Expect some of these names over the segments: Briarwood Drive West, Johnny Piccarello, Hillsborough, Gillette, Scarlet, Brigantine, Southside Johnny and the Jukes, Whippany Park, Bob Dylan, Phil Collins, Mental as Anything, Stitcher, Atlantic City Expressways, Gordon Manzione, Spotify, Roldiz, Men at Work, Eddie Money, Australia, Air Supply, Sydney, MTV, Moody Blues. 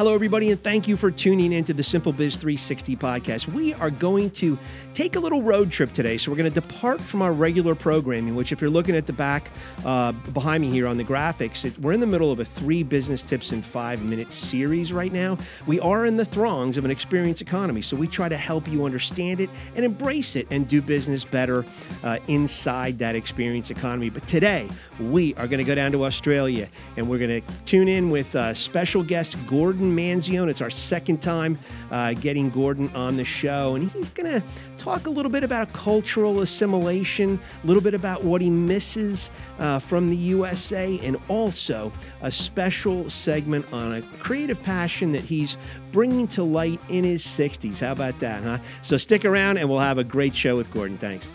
Hello, everybody, and thank you for tuning into the Simple Biz 360 podcast. We are going to take a little road trip today, so we're going to depart from our regular programming, which if you're looking at the back behind me here on the graphics, we're in the middle of a 3 business tips in 5 minutes series right now. We are in the throngs of an experience economy, so we try to help you understand it and embrace it and do business better inside that experience economy. But today, we are going to go down to Australia, and we're going to tune in with special guest Gordon Manzione. It's our second time getting Gordon on the show, and he's going to talk a little bit about cultural assimilation, a little bit about what he misses from the USA, and also a special segment on a creative passion that he's bringing to light in his 60s. How about that, huh? So stick around, and we'll have a great show with Gordon. Thanks.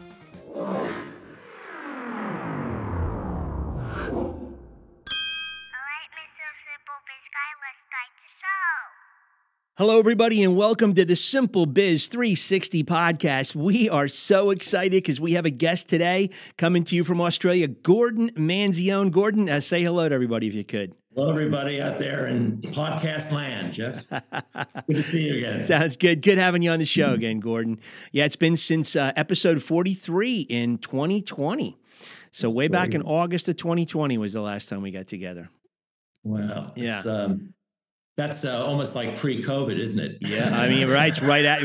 Hello, everybody, and welcome to the Simple Biz 360 podcast. We are so excited because we have a guest today coming to you from Australia, Gordon Manzione. Gordon, say hello to everybody if you could. Hello, everybody out there in podcast land, Jeff. Good to see you again. Sounds good. Good having you on the show again, Gordon. Yeah, it's been since episode 43 in 2020. So that's way crazy. Back in August of 2020 was the last time we got together. Wow. Yeah. That's almost like pre-COVID, isn't it? Yeah, I mean, right, right there,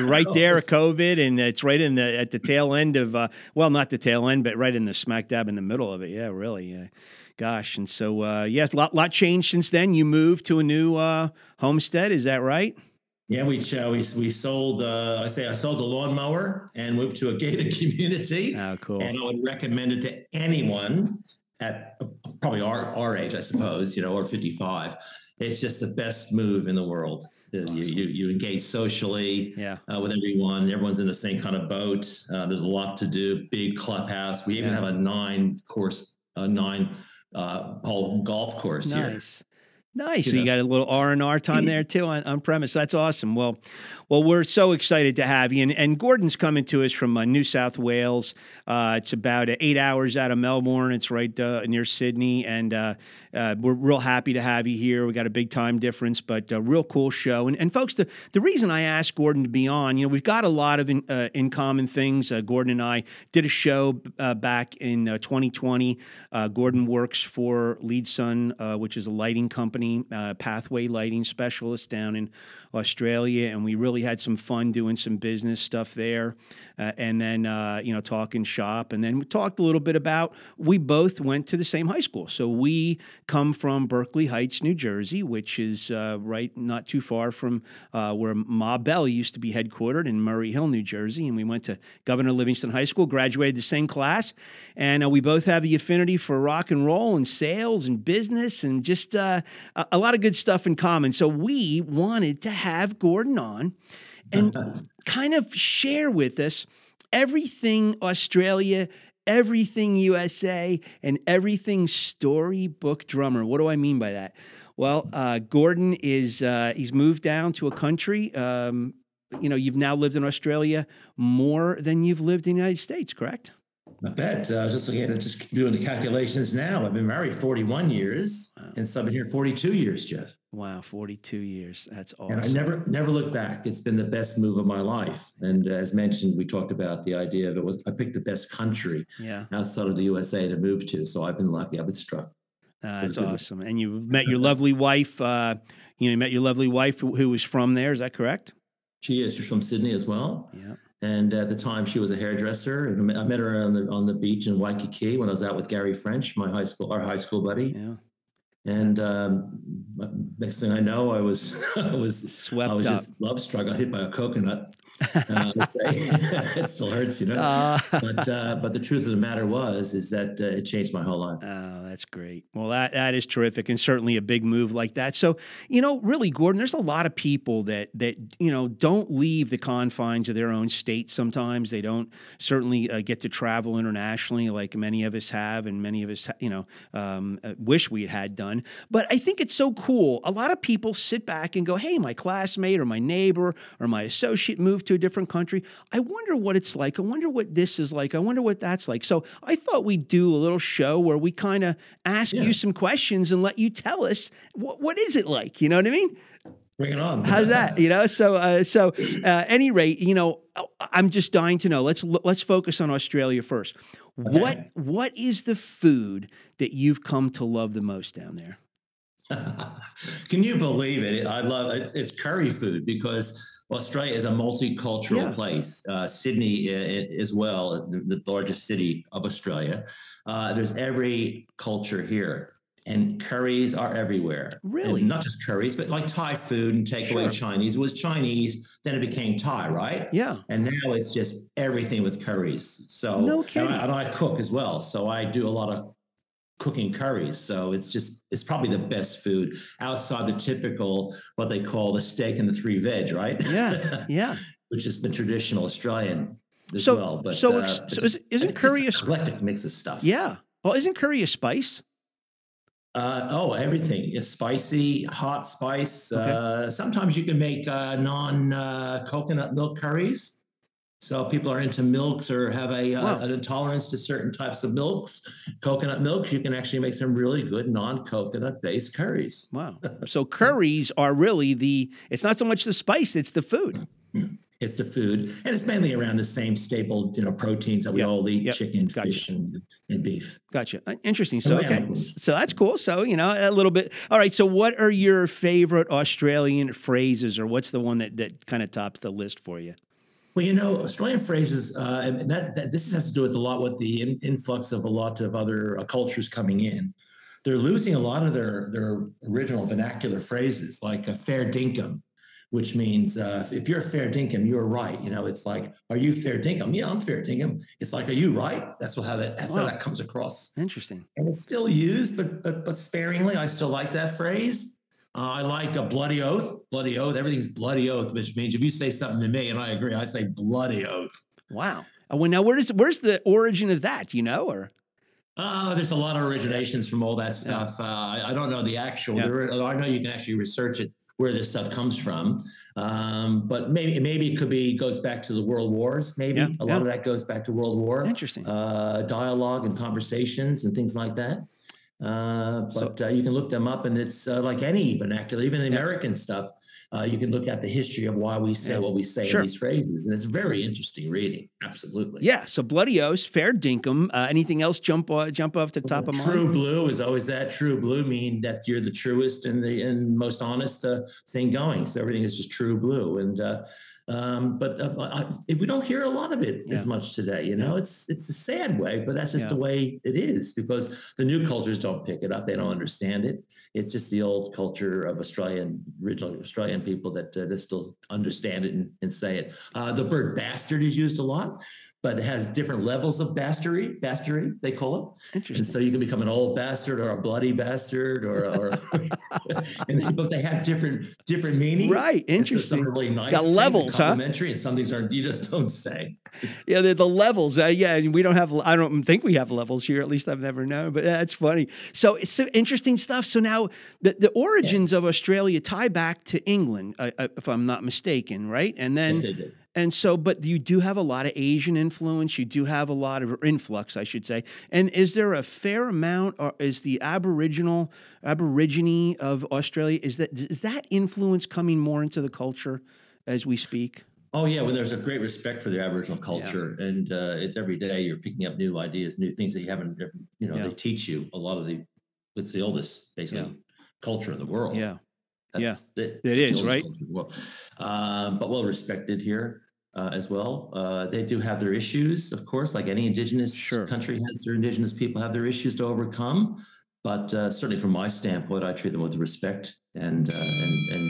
COVID, and it's right in the at the tail end of, well, not the tail end, but right in the smack dab in the middle of it. Yeah, really, gosh. And so, yes, lot changed since then. You moved to a new homestead, is that right? Yeah, we sold. I sold the lawnmower and moved to a gated community. Oh, cool! And I would recommend it to anyone at probably our age, I suppose, you know, or 55. It's just the best move in the world. Awesome. You engage socially, yeah, with everyone. Everyone's in the same kind of boat. There's a lot to do. Big clubhouse. We even have a 9-hole golf course. Nice. Here. Nice. So you got a little R&R time there too on premise. That's awesome. Well, we're so excited to have you. And Gordon's coming to us from New South Wales. It's about 8 hours out of Melbourne. It's right near Sydney. And we're real happy to have you here. We got a big time difference, but a real cool show. And folks, the reason I asked Gordon to be on, you know, we've got a lot of in common things. Gordon and I did a show back in 2020. Gordon works for LeadSun, which is a lighting company. Pathway Lighting Specialist down in Australia, and we really had some fun doing some business stuff there, and then you know, talking shop, and then we talked a little bit about we both went to the same high school, so we come from Berkeley Heights, New Jersey, which is right not too far from where Ma Bell used to be headquartered in Murray Hill, New Jersey, and we went to Governor Livingston High School, graduated the same class, and we both have the affinity for rock and roll and sales and business and just a lot of good stuff in common. So we wanted to have Gordon on and kind of share with us everything Australia, everything USA, and everything storybook drummer. What do I mean by that? Well, Gordon is, he's moved down to a country. You know, you've now lived in Australia more than you've lived in the United States, correct? I bet. I was just looking at it, just doing the calculations now. I've been married 41 years, wow, and so I've been here 42 years, Jeff. Wow, 42 years. That's awesome. And I never looked back. It's been the best move of my life. And as mentioned, we talked about the idea of it was I picked the best country outside of the USA to move to. So I've been lucky. I've been struck. That's awesome. And you met your lovely wife. You met your lovely wife who was from there. Is that correct? She is. She's from Sydney as well. Yeah. And at the time, she was a hairdresser. And I met her on the beach in Waikiki when I was out with Gary French, our high school buddy. Yeah. And next thing I know, I was just love struck. I got hit by a coconut. Let's say. It still hurts, you know. But the truth of the matter is that it changed my whole life. Oh, that's great. Well, that is terrific, and certainly a big move like that. So, you know, really, Gordon, there's a lot of people that you know don't leave the confines of their own state. Sometimes they don't certainly get to travel internationally, like many of us have, and many of us, you know, wish we had done. But I think it's so cool. A lot of people sit back and go, "Hey, my classmate or my neighbor or my associate moved to a different country. I wonder what it's like. I wonder what this is like. I wonder what that's like." So I thought we'd do a little show where we kind of ask you some questions and let you tell us what is it like? You know what I mean? Bring it on. How's that? You know, any rate, you know, I'm just dying to know. Let's focus on Australia first. Okay. What is the food that you've come to love the most down there? Can you believe it? I love it. It's curry food, because Australia is a multicultural place. Sydney as well, the largest city of Australia. There's every culture here, and curries are everywhere. Really? And not just curries, but like Thai food and takeaway Chinese. It was Chinese, then it became Thai, right? Yeah. And now it's just everything with curries. So no kidding. And I cook as well, so I do a lot of cooking curries. So it's probably the best food outside the typical, what they call the steak and the three veg, right? Yeah. Yeah. Which has been traditional Australian as well. But isn't curry a eclectic mix of stuff? Yeah. Well, isn't curry a spice? Everything is spicy, hot spice. Okay. Sometimes you can make non-coconut milk curries. So people are into milks or have an intolerance to certain types of milks, coconut milks. You can actually make some really good non-coconut based curries. Wow. So curries are really it's not so much the spice, it's the food. It's the food. And it's mainly around the same staple, you know, proteins that we all eat, chicken, fish, and beef. Gotcha. Interesting. So, okay. So that's cool. So, you know, a little bit. All right. So what are your favorite Australian phrases, or what's the one that kind of tops the list for you? Well, you know, Australian phrases, and this has to do with the influx of a lot of other cultures coming in. They're losing a lot of their original vernacular phrases, like a fair dinkum, which means if you're a fair dinkum, you're right. You know, it's like, are you fair dinkum? Yeah, I'm fair dinkum. It's like, are you right? That's how that comes across. Interesting. And it's still used, but sparingly. I still like that phrase. I like a bloody oath. Bloody oath. Everything's bloody oath, which means if you say something to me and I agree, I say bloody oath. Wow. Well, now where's the origin of that? Do you know, or? There's a lot of originations from all that stuff. Yeah. I don't know the actual. Yeah. I know you can actually research it, where this stuff comes from. But maybe it could be goes back to the World Wars. Maybe a lot of that goes back to World War. Interesting. Dialogue and conversations and things like that. You can look them up, and it's like any vernacular, even the American stuff. You can look at the history of why we say what we say in these phrases, and it's very interesting reading. Absolutely. Yeah. So bloody oath, fair dinkum. Anything else jump off the top of mind? True blue is always that. True blue mean that you're the truest and most honest thing going. So everything is just true blue, we don't hear a lot of it as much today, you know, it's a sad way, but that's just the way it is, because the new cultures don't pick it up. They don't understand it. It's just the old culture of original Australian people that still understand it and say it. The word bastard is used a lot, but it has different levels of bastardy, they call it. Interesting. And so you can become an old bastard or a bloody bastard or but they have different meanings. Right, interesting. So some are really nice. Got levels, complimentary, huh? And some things aren't, you just don't say. Yeah, they're the levels. I don't think we have levels here, at least I've never known, but that's funny. So it's so interesting stuff. So now the origins of Australia tie back to England, if I'm not mistaken, right? And then... Yes, they did. And so, but you do have a lot of Asian influence. You do have a lot of influx, I should say. And is there a fair amount, or is the aborigine of Australia, is that influence coming more into the culture as we speak? Oh, yeah. Well, there's a great respect for the Aboriginal culture. Yeah. And it's every day you're picking up new ideas, new things that you haven't, you know, they teach you a lot of it's the oldest, basically, culture in the world. Yeah. That's it is, right? But well respected here as well. They do have their issues, of course, like any indigenous country has their indigenous people have their issues to overcome. But certainly from my standpoint, I treat them with respect and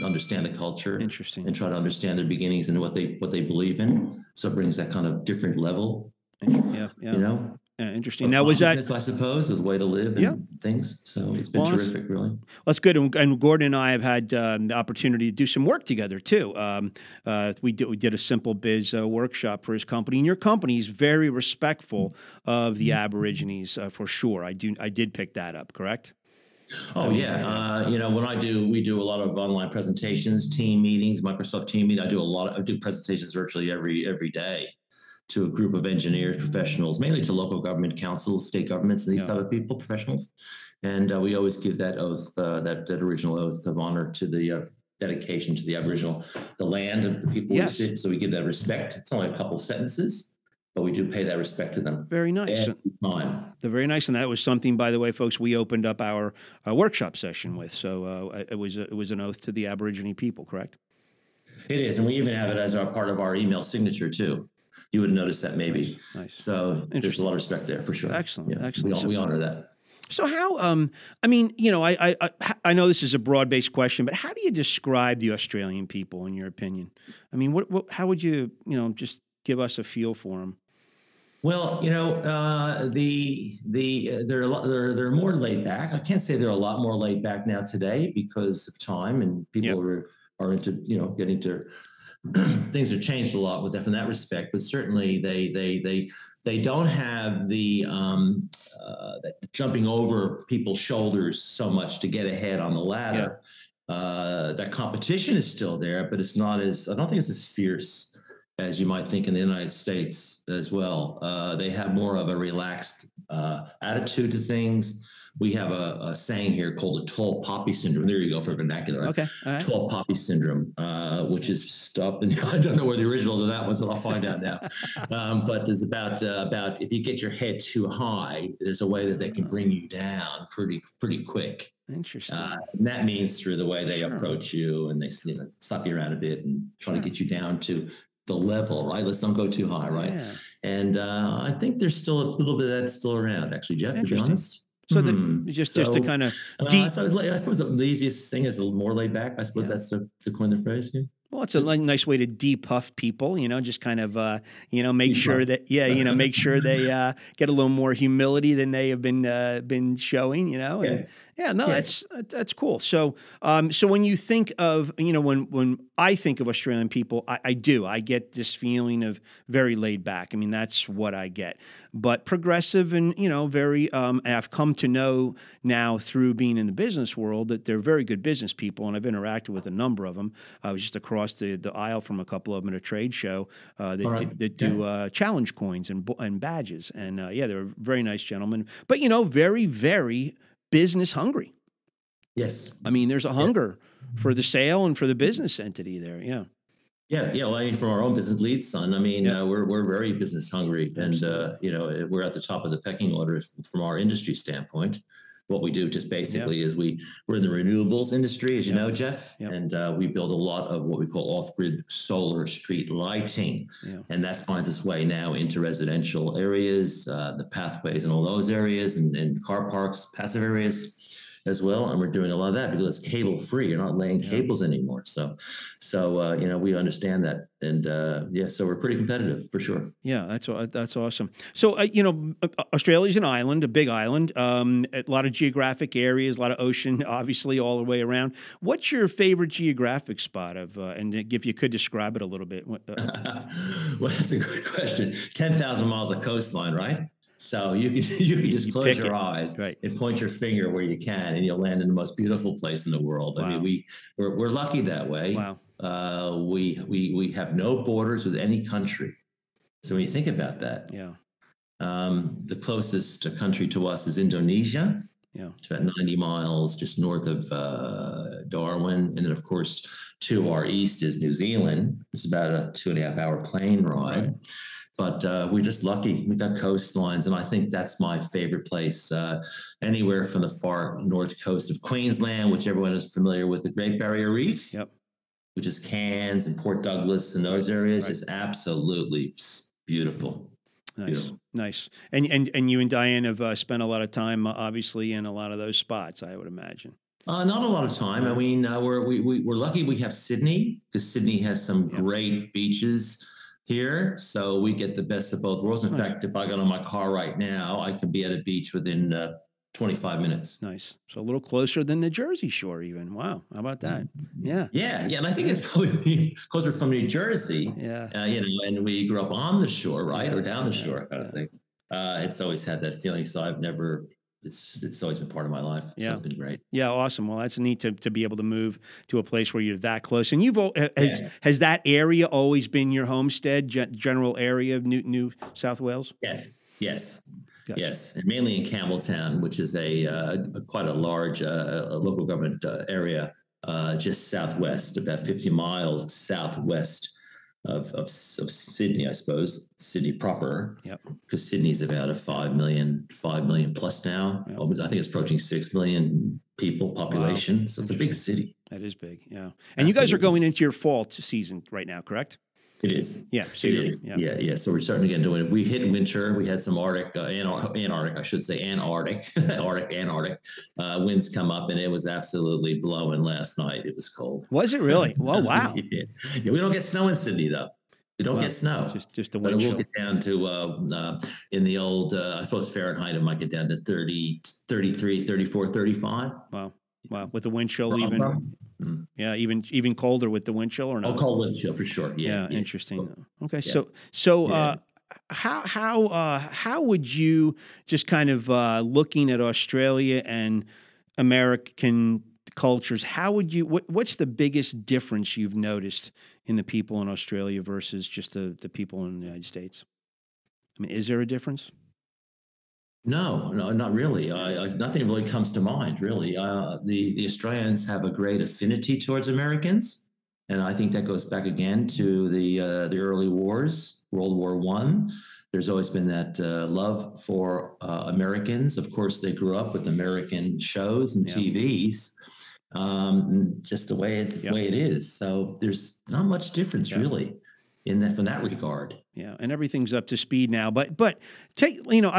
understand the culture. Interesting. And try to understand their beginnings and what they believe in. So it brings that kind of different level. Yeah. You know? Interesting. Now, was that, I suppose, is the way to live and things. So it's been terrific, really. Well, that's good. And Gordon and I have had the opportunity to do some work together too. We did a simple biz workshop for his company, and your company is very respectful of the Aborigines for sure. I did pick that up. Correct. Oh yeah. You know, when we do a lot of online presentations, team meetings, Microsoft team meeting. I do presentations virtually every day, to a group of engineers, professionals, mainly to local government councils, state governments, and these type of people, professionals. And we always give that oath, that original oath of honor to the dedication to the Aboriginal, the land of the people we sit, so we give that respect. It's only a couple of sentences, but we do pay that respect to them. Very nice. They're very nice, and that was something, by the way, folks, we opened up our workshop session with. So it was an oath to the Aborigine people, correct? It is, and we even have it as our part of our email signature too. You would notice that maybe. Nice. So there's a lot of respect there for sure. Excellent, yeah. Excellent. We honor that. So how? I mean, you know, I know this is a broad-based question, but how do you describe the Australian people in your opinion? I mean, how would you, you know, just give us a feel for them? Well, you know, they're more laid back. I can't say they're a lot more laid back now today because of time and people are into, you know, getting to things have changed a lot with that from that respect. But certainly they don't have the jumping over people's shoulders so much to get ahead on the ladder. Yeah. That competition is still there, but it's not as, I don't think it's as fierce as you might think in the United States as well. They have more of a relaxed attitude to things. We have a saying here called the tall poppy syndrome. There you go for vernacular. Okay. All right. Tall poppy syndrome, which is stuff, and I don't know where the originals of that was, but I'll find out now. But it's about if you get your head too high, there's a way that they can bring you down pretty quick. Interesting. And that means through the way they approach you, and they, you know, slap you around a bit and try to get you down to the level, right? Let's not go too high, right? Yeah. And I think there's still a little bit of that still around, actually, Jeff, to be honest. So just to kind of I suppose the easiest thing is a little more laid back. I suppose that's to coin the phrase. Yeah. Well, it's a nice way to depuff people, you know, just kind of, you know, make sure that, you know, make sure they get a little more humility than they have been showing, you know. And, that's cool. So so when you think of, you know, when I think of Australian people, I do. I get this feeling of very laid back. I mean, that's what I get. But progressive and, you know, very I've come to know now through being in the business world that they're very good business people, and I've interacted with a number of them. I was just across the aisle from a couple of them at a trade show that do challenge coins and badges. And they're very nice gentlemen, but, you know, very, very business hungry. Yes. I mean, there's a hunger for the sale and for the business entity there. Yeah. Yeah. Yeah. Well, I mean, from our own business, LeadSun, I mean, we're very business hungry, and, you know, we're at the top of the pecking order from our industry standpoint. What we do just basically is we're in the renewables industry, as you know, Jeff, and we build a lot of what we call off-grid solar street lighting, and that finds its way now into residential areas, the pathways and all those areas, and car parks, passive areas as well. And we're doing a lot of that because it's cable free. You're not laying cables anymore. So you know, we understand that. And so we're pretty competitive for sure. Yeah, that's awesome. So you know, Australia's an island, a big island, a lot of geographic areas, a lot of ocean, obviously all the way around. What's your favorite geographic spot of? And if you could describe it a little bit. Well, that's a good question. 10,000 miles of coastline, right? So you can just close your eyes and point your finger where you can, and you'll land in the most beautiful place in the world. Wow. I mean, we're lucky that way. Wow. We have no borders with any country. So when you think about that, the closest country to us is Indonesia. Yeah, it's about 90 miles just north of Darwin, and then of course to our east is New Zealand. It's about a 2.5-hour plane ride. Right. But we're just lucky. We got coastlines, and I think that's my favorite place. Anywhere from the far north coast of Queensland, which everyone is familiar with, the Great Barrier Reef, which is Cairns and Port Douglas and those areas, is absolutely beautiful. Nice, nice. And you and Diane have spent a lot of time, obviously, in a lot of those spots, I would imagine. Not a lot of time. I mean, we're lucky we have Sydney, because Sydney has some great beaches here, so we get the best of both worlds. In fact, if I got on my car right now, I could be at a beach within 25 minutes. Nice. So a little closer than the Jersey Shore even. Wow. How about that? Yeah. Yeah. Yeah. And I think it's probably because we're from New Jersey, you know, and we grew up on the shore, right? Or down the shore kind of thing. It's always had that feeling. So I've never... It's always been part of my life. So it's been great. Yeah, awesome. Well, that's neat to be able to move to a place where you're that close. And you've has that area always been your homestead, general area of New South Wales? Yes, yes, yes, and mainly in Campbelltown, which is a quite a large local government area just southwest, about 50 miles southwest of Sydney, I suppose, Sydney proper. Yep. Because Sydney's about a 5 million plus now. Yep. I think it's approaching 6 million people population. Wow. So it's a big city. That is big. Yeah. And you guys are going into your fall season right now, correct? It is. Yeah. So it is. Yeah. Yeah. Yeah. So we're starting to get into it. We hit winter. We had some Antarctic winds come up, and it was absolutely blowing last night. It was cold. Was it really? Well, wow. Yeah. Yeah, we don't get snow in Sydney, though. We don't get snow. Just the wind chill. But we'll get down to, in the old, I suppose Fahrenheit, it might get down to 30, 33, 34, 35. Wow. Wow. With the wind chill even. Yeah, even colder with the wind chill or not? Oh, cold wind chill for sure. Yeah. Yeah, interesting. Okay. Yeah. So yeah. How would you just kind of looking at Australia and American cultures, how would you what's the biggest difference you've noticed in the people in Australia versus just the people in the United States? I mean, is there a difference? No, not really. Nothing really comes to mind, really. The Australians have a great affinity towards Americans, and I think that goes back again to the early wars, World War I. There's always been that love for Americans. Of course, they grew up with American shows and TVs, just the way it is. So there's not much difference, really. From that regard. Yeah. And everything's up to speed now, but take, you know,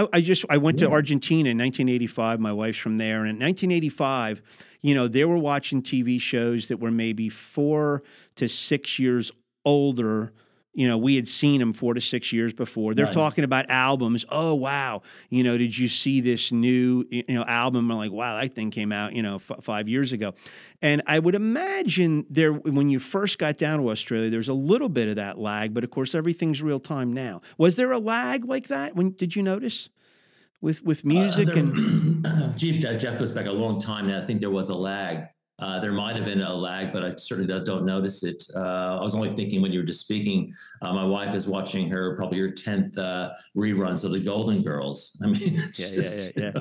I went to Argentina in 1985. My wife's from there. And in 1985, you know, they were watching TV shows that were maybe 4 to 6 years older. You know, we had seen them 4 to 6 years before. They're talking about albums. Oh, wow. You know, did you see this new, album? I'm like, wow, that thing came out, 5 years ago. And I would imagine when you first got down to Australia, there's a little bit of that lag, but of course, everything's real time now. Was there a lag like that? Did you notice with music? Jeff goes back a long time now. I think there was a lag. There might have been a lag, but I certainly don't notice it. I was only thinking when you were just speaking, my wife is watching her 10th reruns of the Golden Girls. I mean, it's interesting.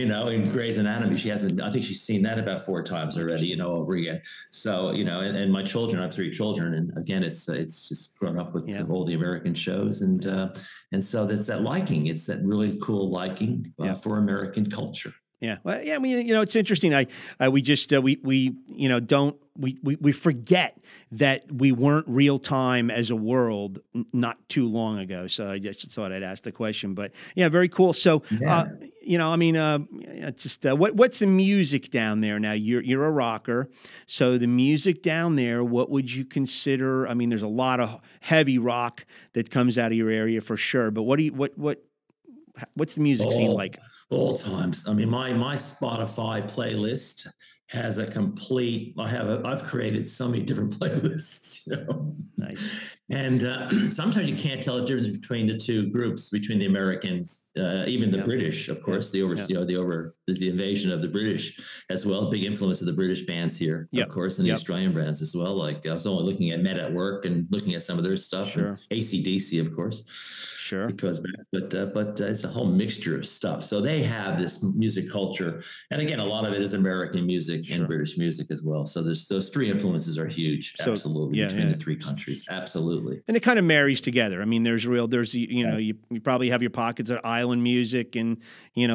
Yeah, in Grey's Anatomy, she hasn't. I think she's seen that about 4 times already. Over again. So and my children, I have 3 children, and again, it's just grown up with all the American shows, and so that's that liking. It's that really cool liking for American culture. Yeah. Well, yeah. I mean, it's interesting. We forget that we weren't real time as a world not too long ago. So I just thought I'd ask the question, but yeah, very cool. So, what's the music down there now? You're a rocker. So the music down there, what would you consider? I mean, there's a lot of heavy rock that comes out of your area for sure. But what's the music scene like? All times. I mean, my Spotify playlist has a complete. I've created so many different playlists. Nice. And sometimes you can't tell the difference between the two groups, between the Americans, even the British, of course. The invasion of the British as well. Big influence of the British bands here, of course, and the Australian bands as well. Like I was only looking at Men at Work and looking at some of their stuff. Sure. AC/DC, of course. Sure. But it's a whole mixture of stuff. So they have this music culture. And again, a lot of it is American music and British music as well. So those 3 influences are huge. So, absolutely. Between the 3 countries. Absolutely. And it kind of marries together. I mean, you probably have your pockets of island music and,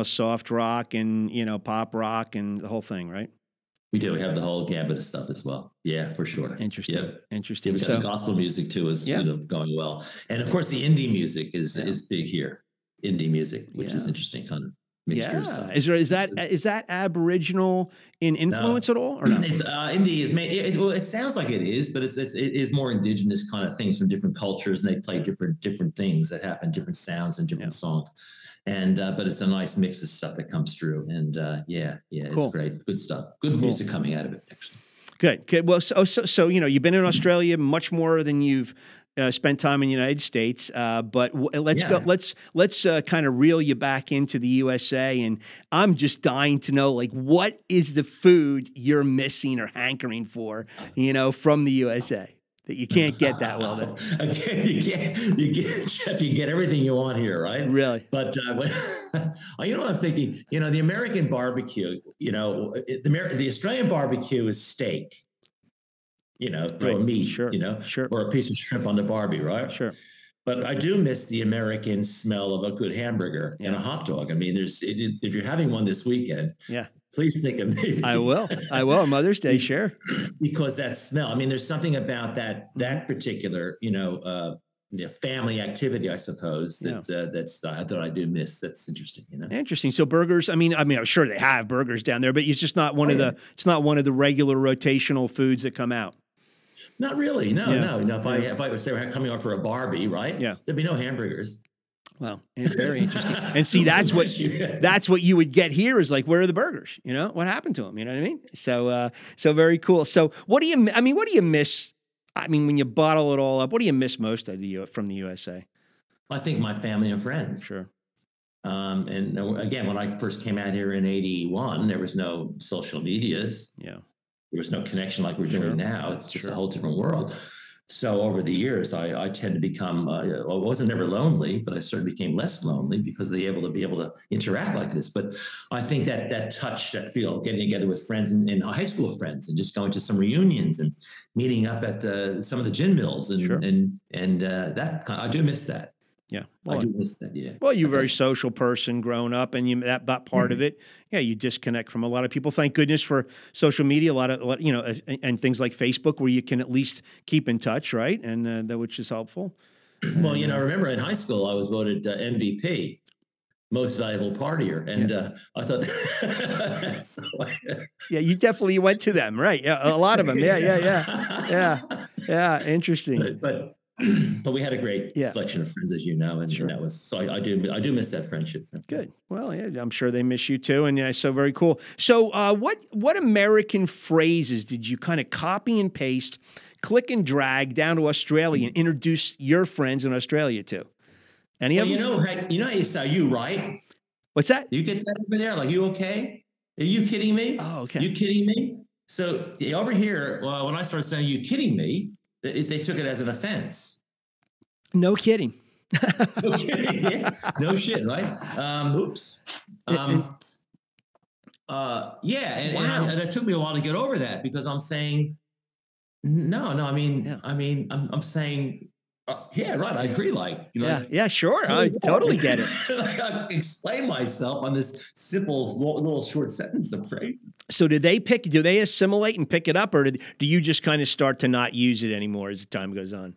soft rock and, pop rock and the whole thing, right? We do. We have the whole gambit of stuff as well. Yeah, for sure. Interesting. Yep. Interesting. We've got the gospel music too is going well. And of course the indie music is big here. Indie music, which is interesting kind of mixture of stuff. Is that Aboriginal in influence at all or not? It's indie is made. It sounds like it is, but it is more indigenous kind of things from different cultures, and they play different things that happen, different sounds and different songs. And, but it's a nice mix of stuff that comes through and, cool. It's great. Good stuff. Good music coming out of it, actually. Good. Okay. Well, so, you've been in Australia much more than you've spent time in the United States. But let's go, let's kind of reel you back into the USA. And I'm just dying to know, like, what is the food you're missing or hankering for, from the USA? that you can't get that well there. Again, you get everything you want here, right? Really. But you know what I'm thinking? You know, the American barbecue, you know, the Australian barbecue is steak, you know, right, or meat, sure, you know, sure, or a piece of shrimp on the barbie, right? Sure. But I do miss the American smell of a good hamburger, yeah, and a hot dog. I mean, if you're having one this weekend, yeah, please think of me. I will. Mother's Day, sure. Because that smell. I mean, there's something about that particular, you know, family activity, I suppose, that yeah, that I do miss. That's interesting, you know. Interesting. So burgers. I mean, I'm sure they have burgers down there, but it's just not one it's not one of the regular rotational foods that come out. Not really. No, yeah, no. You know, if I was coming off for a barbie, right? Yeah, there'd be no hamburgers. Wow, and very interesting. And see, that's what you would get here is like, where are the burgers? You know, what happened to them? You know what I mean? So, so very cool. So, what do you miss? I mean, when you bottle it all up, what do you miss most from the USA? I think my family and friends. Sure. And again, when I first came out here in '81, there was no social medias. Yeah. There was no connection like we're doing sure now. It's just sure a whole different world. So over the years, I tend to become, I wasn't ever lonely, but I certainly became less lonely because they were able to interact like this. But I think that touch, that feel, getting together with friends and high school friends and just going to some reunions and meeting up at some of the gin mills and sure, and that kind of, I do miss that. Yeah. Well, I do miss that, yeah. Well, you're a very social person growing up, and that part of it, yeah, you disconnect from a lot of people. Thank goodness for social media, you know, and things like Facebook where you can at least keep in touch, right? And which is helpful. Well, you know, I remember in high school, I was voted MVP, most valuable partier. And yeah, I thought, so, yeah, you definitely went to them, right? Yeah, a lot of them. Yeah, yeah, yeah. Yeah, yeah, interesting. But we had a great yeah selection of friends, as you know, and sure that was, so I do miss that friendship. Good. Well, yeah, I'm sure they miss you too. And yeah, so very cool. So what American phrases did you kind of copy and paste, click and drag down to Australia and introduce your friends in Australia to? Any of them? You know, it's "Are you right?" What's that? You get that over there? Like, "You okay? Are you kidding me? Oh, okay. You kidding me?" So over here, well, when I started saying, "Are you kidding me?" They took it as an offense. No kidding. No kidding. Yeah. No shit, right? Oops. Yeah, and, wow, and it took me a while to get over that because I'm saying, no. I mean, yeah, I mean, I'm saying, yeah, right. I agree. Like, you know, yeah, yeah, sure. I totally get it. Like, I explain myself on this simple little short sentence of phrases. So do they assimilate and pick it up, or do you just kind of start to not use it anymore as time goes on?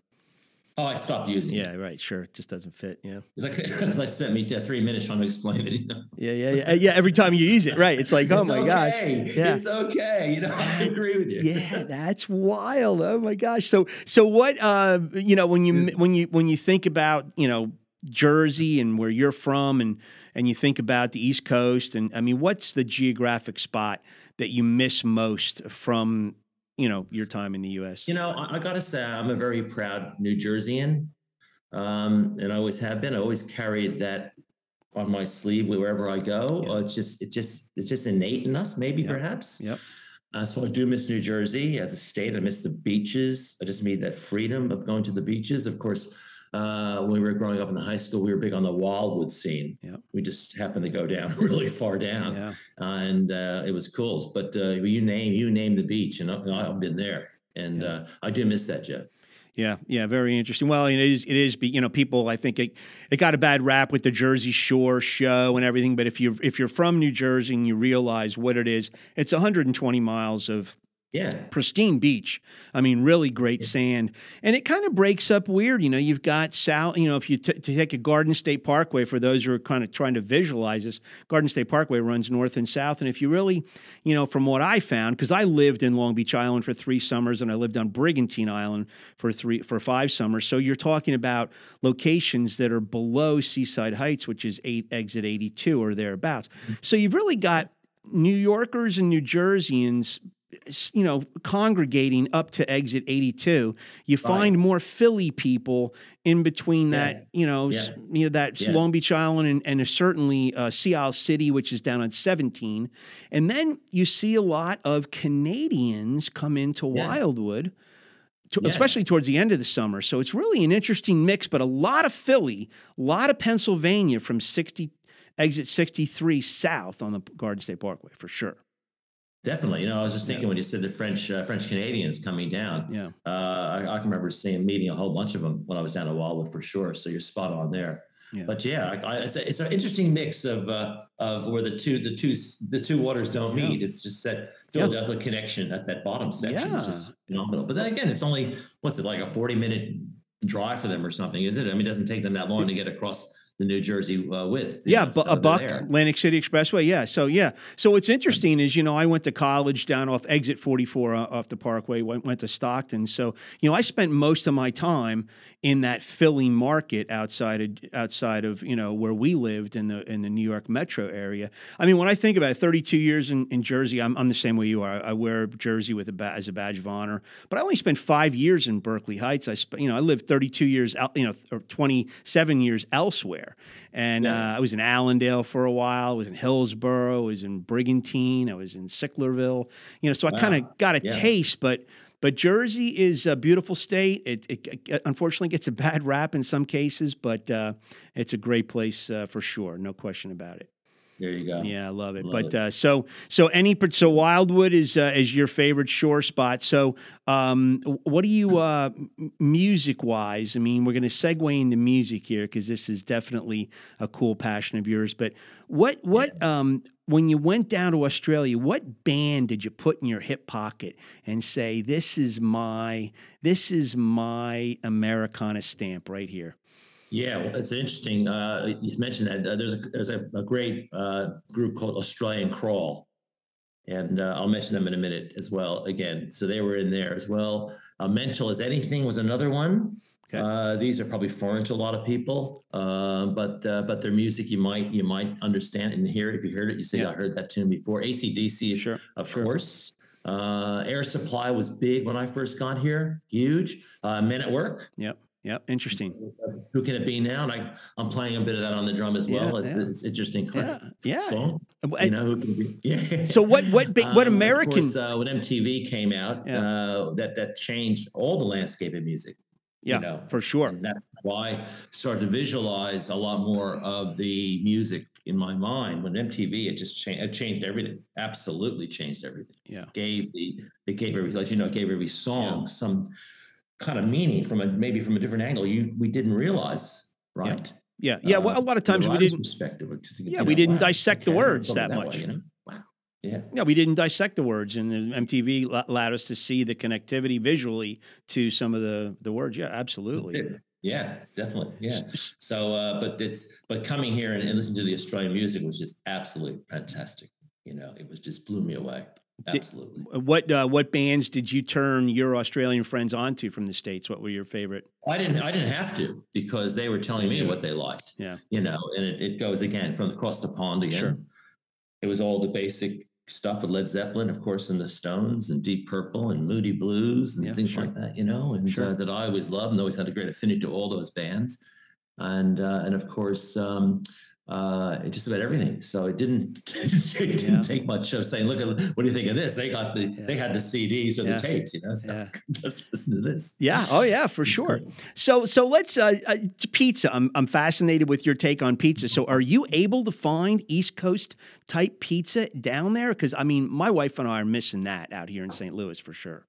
Oh, I stopped using it. Yeah, right. Sure. It just doesn't fit. Yeah. Because I spent me 3 minutes trying to explain it. You know? Yeah, yeah, yeah. Yeah. Every time you use it, right? It's like, oh my okay gosh. Yeah. It's okay. You know, I agree with you. Yeah, that's wild. Oh my gosh. So what? You know, when you think about, you know, Jersey and where you're from, and you think about the East Coast, and I mean, what's the geographic spot that you miss most from, you know, your time in the U.S.? You know, I got to say, I'm a very proud New Jerseyan, and I always have been. I always carried that on my sleeve wherever I go. Yeah. It's just innate in us, maybe, yeah, perhaps. Yep. So I do miss New Jersey as a state. I miss the beaches. I just need that freedom of going to the beaches. Of course, when we were growing up in the high school, we were big on the Wildwood scene. Yep. We just happened to go down really far down, yeah, and it was cool. But you name the beach, and I've been there, and yeah, I do miss that, Jeff. Yeah, yeah, very interesting. Well, it is. You know, people, I think it got a bad rap with the Jersey Shore show and everything. But if you're from New Jersey and you realize what it is, it's 120 miles of, yeah, pristine beach. I mean, really great, yeah, sand, and it kind of breaks up weird. You know, you've got south. You know, if you take a Garden State Parkway, for those who are kind of trying to visualize this, Garden State Parkway runs north and south. And if you really, you know, from what I found, because I lived in Long Beach Island for 3 summers, and I lived on Brigantine Island for 5 summers. So you're talking about locations that are below Seaside Heights, which is exit 82 or thereabouts. Mm-hmm. So you've really got New Yorkers and New Jerseyans, you know, congregating up to exit 82, you find, right, more Philly people in between that, yes, you know, yeah, you know, that, yes, Long Beach Island and certainly Sea Isle City, which is down on 17. And then you see a lot of Canadians come into, yes, Wildwood especially towards the end of the summer. So it's really an interesting mix, but a lot of Philly, a lot of Pennsylvania from exit 63 south on the Garden State Parkway for sure. Definitely. You know, I was just thinking when you said the French Canadians coming down. Yeah. I can remember meeting a whole bunch of them when I was down at Wildwood for sure. So you're spot on there. Yeah. But yeah, it's an interesting mix of where the two waters don't meet. It's just that Philadelphia connection at that bottom section is just phenomenal. But then again, it's only like a 40-minute drive for them or something, is it? I mean, it doesn't take them that long to get across the New Jersey a buck there. Atlantic City Expressway. Yeah. So what's interesting is, you know, I went to college down off exit 44 off the Parkway, went to Stockton. So, you know, I spent most of my time in that Philly market outside of, you know, where we lived in the New York metro area. I mean, when I think about it, 32 years in Jersey, I'm the same way you are. I wear Jersey as a badge of honor, but I only spent 5 years in Berkeley Heights. I lived 32 years out, you know, or 27 years elsewhere. And I was in Allendale for a while. I was in Hillsborough. I was in Brigantine. I was in Sicklerville. You know, so I kind of got a taste. But Jersey is a beautiful state. It unfortunately gets a bad rap in some cases, but it's a great place for sure. No question about it. There you go. Yeah, I love it. So Wildwood is your favorite shore spot. So what do you music wise? I mean, we're going to segue into music here because this is definitely a cool passion of yours. But what when you went down to Australia, what band did you put in your hip pocket and say, this is my Americana stamp right here? Yeah, well, it's interesting. You mentioned that there's a great group called Australian Crawl, and I'll mention them in a minute as well. Again, so they were in there as well. Mental As Anything was another one. Okay. These are probably foreign to a lot of people, but their music you might understand and hear it. If you heard it, you say I heard that tune before. AC/DC, of course. Air Supply was big when I first got here. Huge. Men at Work. Yep. Yeah, interesting. Who Can It Be Now? And I'm playing a bit of that on the drum as well. It's interesting. Song. You know, Who Can It Be? Yeah. So what American? Of course, when MTV came out, that changed all the landscape of music. Yeah, you know? For sure. And that's why I started to visualize a lot more of the music in my mind. When MTV, it changed everything. Absolutely changed everything. Yeah, it gave every song some kind of meaning from a different angle we didn't realize, right? Yeah. Well, a lot of times we didn't dissect the words that much. Way, you know? Wow. Yeah, we didn't dissect the words, and the MTV allowed us to see the connectivity visually to some of the words. Yeah, absolutely. Yeah, definitely. Yeah. So, but coming here and listening to the Australian music was just absolutely fantastic. You know, it was just blew me away. Absolutely. What bands did you turn your Australian friends onto from the States? What were your favorite? I didn't have to, because they were telling me what they liked. Yeah. You know, and it goes again from across the pond again. Sure. It was all the basic stuff with Led Zeppelin, of course, and the Stones and Deep Purple and Moody Blues and things like that, you know, and that I always loved and always had a great affinity to all those bands. And of course, just about everything. So it didn't take much of saying, look, what do you think of this? They got they had the CDs or the tapes, you know, so let's listen to this. Yeah. Oh yeah, for sure. Cool. So let's, pizza. I'm fascinated with your take on pizza. So are you able to find East Coast type pizza down there? 'Cause I mean, my wife and I are missing that out here in St. Louis for sure.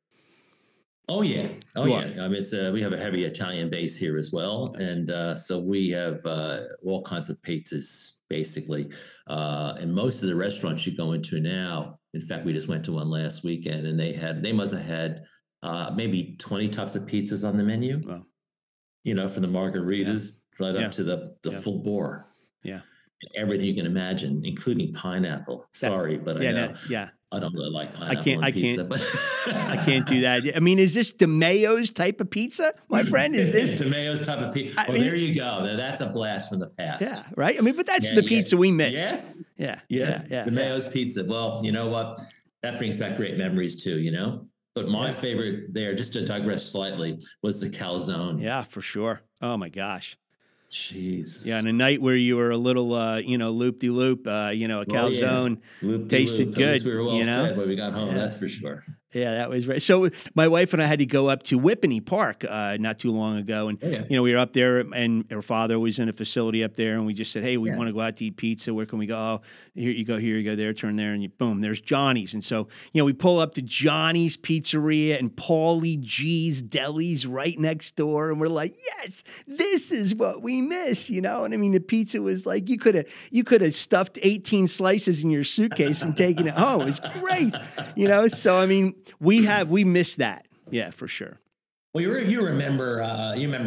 Oh yeah. Oh yeah. I mean, we have a heavy Italian base here as well. And, so we have, all kinds of pizzas basically. And most of the restaurants you go into now, in fact, we just went to one last weekend, and they must've had, maybe 20 types of pizzas on the menu, you know, from the margaritas right up to the full bore. Yeah. Everything you can imagine, including pineapple. Sorry, but I know. Yeah. I don't really like pineapple on pizza. I can't do that. I mean, is this DeMayo's type of pizza, my friend? Is this DeMayo's type of pizza? Well, there you go. Now, that's a blast from the past. Yeah, right? I mean, but that's the pizza we miss. Yes. Yeah. Yes. Yeah, DeMayo's pizza. Well, you know what? That brings back great memories too, you know? But my favorite there, just to digress slightly, was the calzone. Yeah, for sure. Oh, my gosh. Jeez. Yeah, on a night where you were a little, you know, loop-de-loop, you know, a calzone tasted good. We were well fed when we got home, that's for sure. Yeah, that was right. So my wife and I had to go up to Whippany Park not too long ago. And, you know, we were up there and her father was in a facility up there. And we just said, hey, we want to go out to eat pizza. Where can we go? Oh, here you go there, turn there. And you, boom, there's Johnny's. And so, you know, we pull up to Johnny's Pizzeria and Paulie G's Deli's right next door. And we're like, yes, this is what we miss, you know? And I mean, the pizza was like, you could have stuffed 18 slices in your suitcase and taken it home. It's great, you know? So, I mean, we miss that. Yeah, for sure. Well, you remember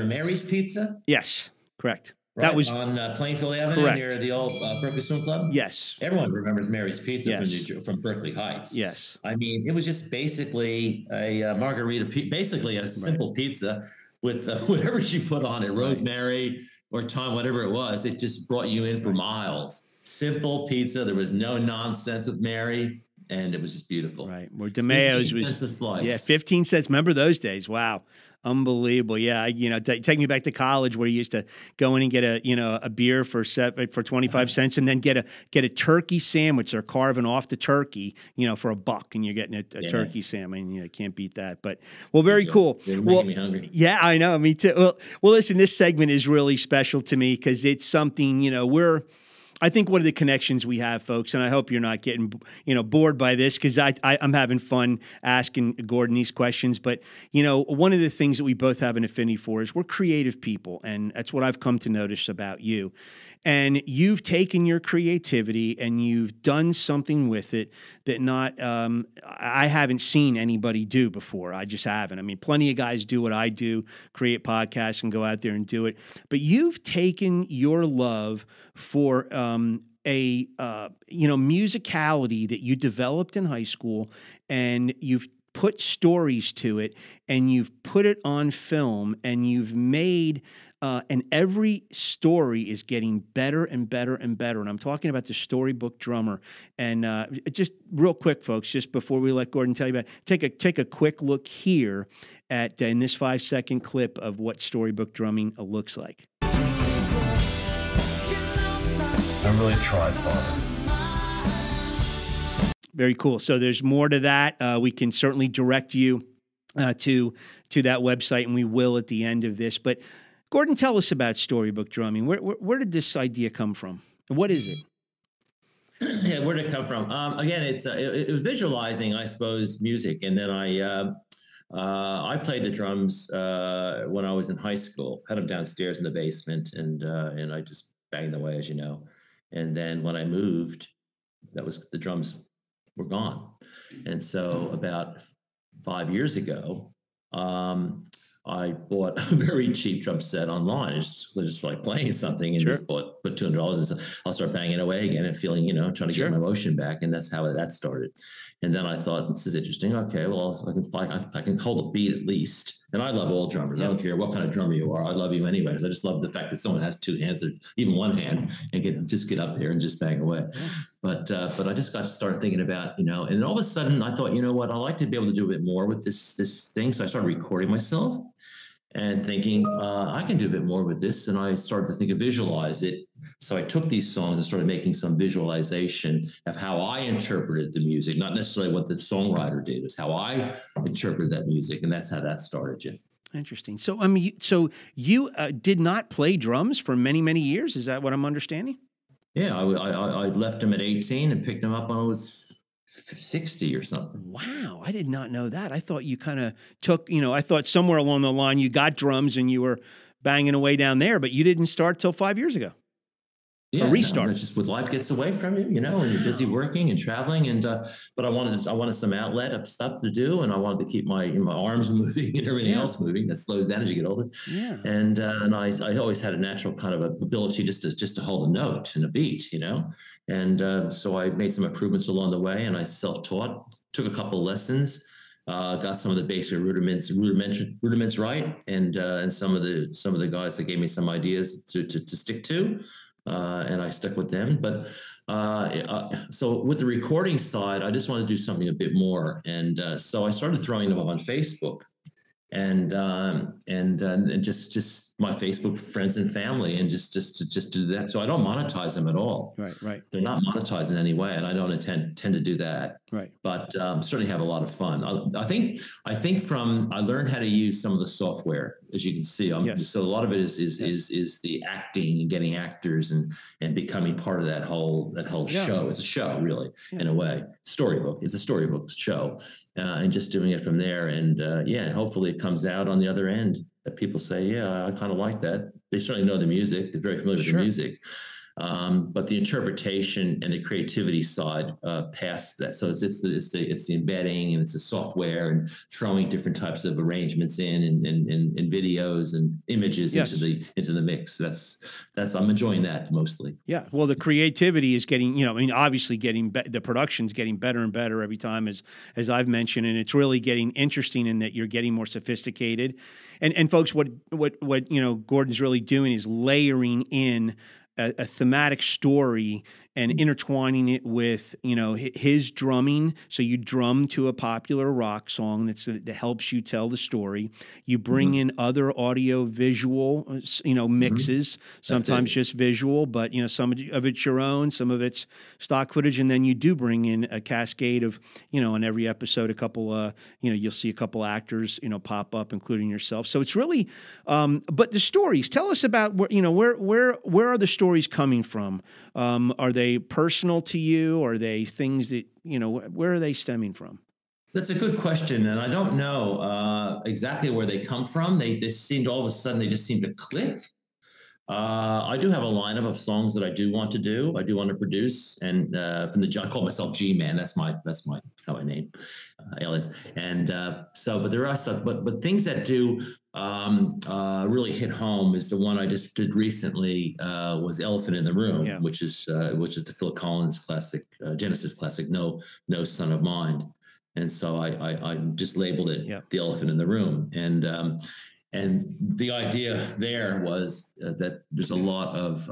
Mary's Pizza? Yes, correct. Right? That was on Plainfield Avenue near the old Ferguson Club. Yes. Everyone remembers Mary's Pizza from Berkeley Heights. Yes. I mean, it was just basically a margarita, basically a simple pizza with whatever she put on it, rosemary or thyme, whatever it was. It just brought you in for miles. Simple pizza. There was no nonsense with Mary. And it was just beautiful. Right. Where DeMeo's was a slice. Yeah, 15 cents. Remember those days? Wow. Unbelievable. Yeah. You know, take me back to college where you used to go in and get a beer for 25 cents and then get a turkey sandwich. They're carving off the turkey, you know, for $1 and you're getting a turkey sandwich. You know, can't beat that. But well, very cool. You're making me hungry. Yeah, I know. Me too. Well, listen, this segment is really special to me because it's something, you know, I think one of the connections we have, folks, and I hope you're not getting, you know, bored by this because I'm having fun asking Gordon these questions. But, you know, one of the things that we both have an affinity for is we're creative people. And that's what I've come to notice about you. And you've taken your creativity and you've done something with it that I haven't seen anybody do before. I just haven't. I mean, plenty of guys do what I do, create podcasts and go out there and do it. But you've taken your love for musicality that you developed in high school and you've put stories to it and you've put it on film and you've made and every story is getting better and better and better. And I'm talking about the Storybook Drummer. And just real quick, folks, just before we let Gordon tell you about it, take a quick look here at in this 5-second clip of what storybook drumming looks like. I'm really tried, Father. Very cool. So there's more to that. We can certainly direct you to that website, and we will at the end of this. But Gordon, tell us about storybook drumming. Where did this idea come from? And what is it? Yeah, where did it come from? Again, it was visualizing, I suppose, music. And then I played the drums when I was in high school. Had them downstairs in the basement, and I just banged away, as you know. And then when I moved, that was the drums were gone. And so about 5 years ago, I bought a very cheap drum set online. It's just like playing something and just put $200 and stuff. I'll start banging away again and feeling, you know, trying to get my motion back. And that's how that started. And then I thought, this is interesting. Okay, well, I can hold a beat at least. And I love all drummers. I don't care what kind of drummer you are. I love you anyways. I just love the fact that someone has two hands or even one hand and just get up there and just bang away. Yeah. But I just got to start thinking about, you know, and then all of a sudden I thought, you know what, I'd like to be able to do a bit more with this thing. So I started recording myself and thinking I can do a bit more with this. And I started to think of visualize it. So I took these songs and started making some visualization of how I interpreted the music, not necessarily what the songwriter did, is how I interpreted that music. And that's how that started, Jeff. Interesting. So, I mean, so you did not play drums for many, many years. Is that what I'm understanding? Yeah, I left them at 18 and picked them up when I was 60 or something. Wow, I did not know that. I thought you kind of took, you know, I thought somewhere along the line you got drums and you were banging away down there, but you didn't start till 5 years ago. Yeah, a restart. No, it's just with life gets away from you, you know, and you're busy working and traveling. And but I wanted some outlet of stuff to do, and I wanted to keep my arms moving and everything else moving. That slows down as you get older. Yeah. And I always had a natural kind of ability just to hold a note and a beat, you know. And so I made some improvements along the way, and I self-taught, took a couple lessons, got some of the basic rudiments right, and some of the guys that gave me some ideas to stick to. And I stuck with them. But so with the recording side, I just wanted to do something a bit more. And so I started throwing them up on Facebook and just my Facebook friends and family and just do that. So I don't monetize them at all. Right. They're not monetized in any way. And I don't intend to do that. Right. But certainly have a lot of fun. I learned how to use some of the software, as you can see. So a lot of it is the acting and getting actors and becoming part of that whole show. It's a show, really, in a way. Storybook. It's a storybook show, and just doing it from there. And hopefully it comes out on the other end that people say, yeah, I kind of like that. They certainly know the music. They're very familiar with the music. But the interpretation and the creativity side past that. So it's the embedding, and it's the software, and throwing different types of arrangements in and videos and images into the mix. That's I'm enjoying that mostly. Yeah. Well, the creativity is getting, obviously the production's getting better and better every time, as I've mentioned, and it's really getting interesting in that you're getting more sophisticated. And folks, what Gordon's really doing is layering in a thematic story and intertwining it with, his drumming. So you drum to a popular rock song that helps you tell the story. You bring in other audio visual, mixes, sometimes just visual, but, some of it's your own, some of it's stock footage. And then you do bring in a cascade of, on every episode, a couple, you'll see a couple actors, pop up, including yourself. So it's really, but the stories, tell us about, where are the stories coming from? Are they personal to you? Are they things that, where are they stemming from? That's a good question. And I don't know exactly where they come from. They just seemed to click. I do have a lineup of songs that I do want to do. I do want to produce. And I call myself G-Man. That's how I name alias. And but there are stuff, but things that do really hit home is the one I just did recently was Elephant in the Room, which is the Phil Collins classic, Genesis classic, No Son of Mine. And so I just labeled it the Elephant in the Room. And the idea there was that there's a lot of,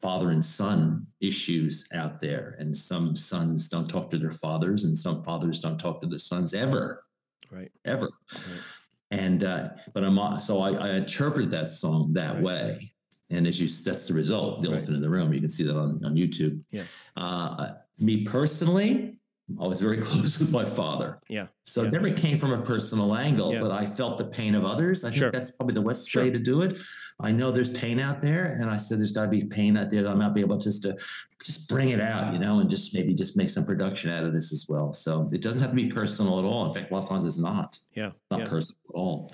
father and son issues out there. And some sons don't talk to their fathers, and some fathers don't talk to their sons ever. Right. Ever. Right. And, I interpreted that song that way. And that's the result, the Elephant in the Room. You can see that on YouTube. Yeah. Me personally, I was very close with my father. Yeah. So it never came from a personal angle, but I felt the pain of others. I think that's probably the best way to do it. I know there's pain out there, and I said there's got to be pain out there that I might be able to bring it out, and maybe make some production out of this as well. So it doesn't have to be personal at all. In fact, a lot of times it's not. Yeah. Not personal at all.